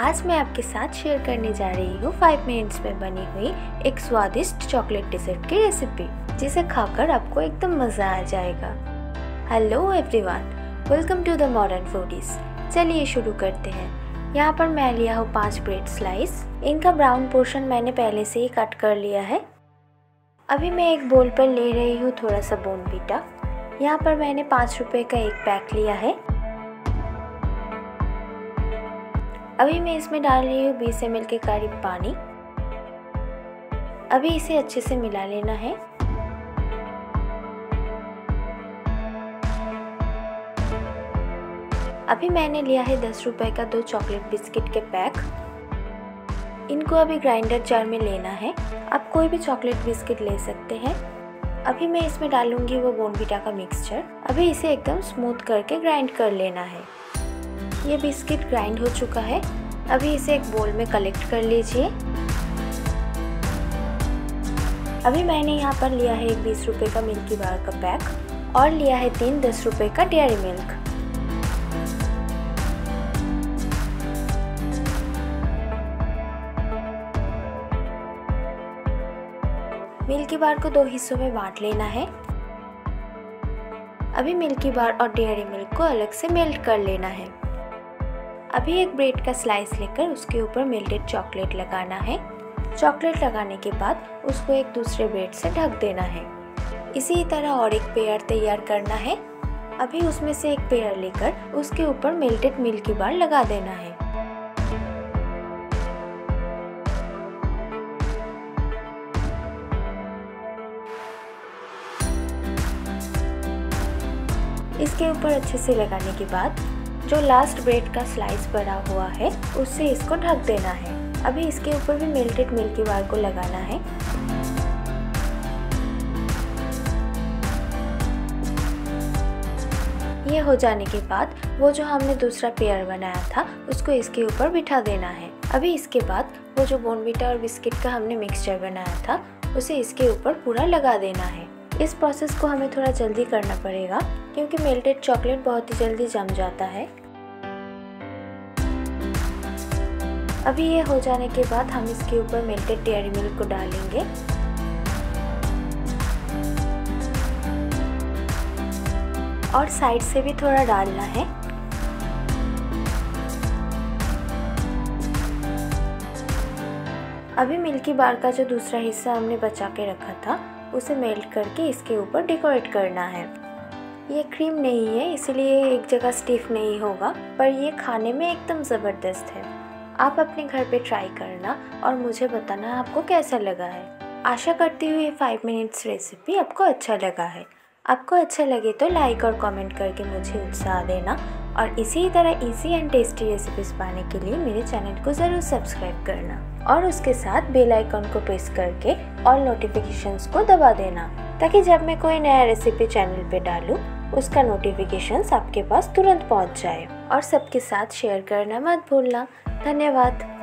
आज मैं आपके साथ शेयर करने जा रही हूँ 5 मिनट्स में बनी हुई एक स्वादिष्ट चॉकलेट डिजर्ट की रेसिपी, जिसे खाकर आपको एकदम मज़ा आ जाएगा। Hello everyone, welcome to the modern foodies. चलिए शुरू करते हैं। यहाँ पर मैं लिया हूँ 5 ब्रेड स्लाइस। इनका ब्राउन पोर्शन मैंने पहले से ही कट कर लिया है। अभी मैं एक बोल पर ले रही हूँ थोड़ा सा बोर्नविटा। यहाँ पर मैंने 5 रुपये का एक पैक लिया है। अभी मैं इसमें डाल रही हूँ 20 ml के करीब पानी। अभी इसे अच्छे से मिला लेना है। अभी मैंने लिया है 10 रुपये का 2 चॉकलेट बिस्किट के पैक। इनको अभी ग्राइंडर जार में लेना है। आप कोई भी चॉकलेट बिस्किट ले सकते हैं। अभी मैं इसमें डालूंगी वो बोर्नविटा का मिक्सचर। अभी इसे एकदम स्मूथ करके ग्राइंड कर लेना है। ये बिस्किट ग्राइंड हो चुका है। अभी इसे एक बोल में कलेक्ट कर लीजिए। अभी मैंने यहाँ पर लिया है एक 20 रुपये का मिल्की बार का पैक और लिया है 3 10 रुपये का डेयरी मिल्क। मिल्की बार को 2 हिस्सों में बांट लेना है। अभी मिल्की बार और डेयरी मिल्क को अलग से मेल्ट कर लेना है। अभी एक ब्रेड का स्लाइस लेकर उसके ऊपर मेल्टेड चॉकलेट लगाना है। चॉकलेट लगाने के बाद उसको एक दूसरे ब्रेड से ढक देना है। इसी तरह और एक पेयर तैयार करना है। अभी उसमें से एक पेयर लेकर उसके ऊपर मेल्टेड मिल्की बार लगा देना है। इसके ऊपर अच्छे से लगाने के बाद जो लास्ट ब्रेड का स्लाइस बना हुआ है उससे इसको ढक देना है। अभी इसके ऊपर भी मेल्टेड मिल्की बार को लगाना है। ये हो जाने के बाद वो जो हमने दूसरा पेयर बनाया था उसको इसके ऊपर बिठा देना है। अभी इसके बाद वो जो बोर्नविटा और बिस्किट का हमने मिक्सचर बनाया था उसे इसके ऊपर पूरा लगा देना है। इस प्रोसेस को हमें थोड़ा जल्दी करना पड़ेगा क्योंकि मेल्टेड चॉकलेट बहुत ही जल्दी जम जाता है। अभी ये हो जाने के बाद हम इसके ऊपर मेल्टेड डेयरी मिल्क को डालेंगे। और साइड से भी थोड़ा डालना है। अभी मिल्की बार का जो दूसरा हिस्सा हमने बचा के रखा था उसे मेल्ट करके इसके ऊपर डेकोरेट करना है। ये क्रीम नहीं है इसलिए एक जगह स्टिफ नहीं होगा, पर ये खाने में एकदम ज़बरदस्त है। आप अपने घर पे ट्राई करना और मुझे बताना आपको कैसा लगा है। आशा करती हूँ ये 5 मिनट्स रेसिपी आपको अच्छा लगा है। आपको अच्छा लगे तो लाइक और कमेंट करके मुझे उत्साह देना। और इसी तरह इजी एंड टेस्टी रेसिपीज पाने के लिए मेरे चैनल को ज़रूर सब्सक्राइब करना और उसके साथ बेल आइकॉन को प्रेस करके ऑल नोटिफिकेशंस को दबा देना, ताकि जब मैं कोई नया रेसिपी चैनल पे डालूँ उसका नोटिफिकेशंस आपके पास तुरंत पहुंच जाए। और सबके साथ शेयर करना मत भूलना। धन्यवाद।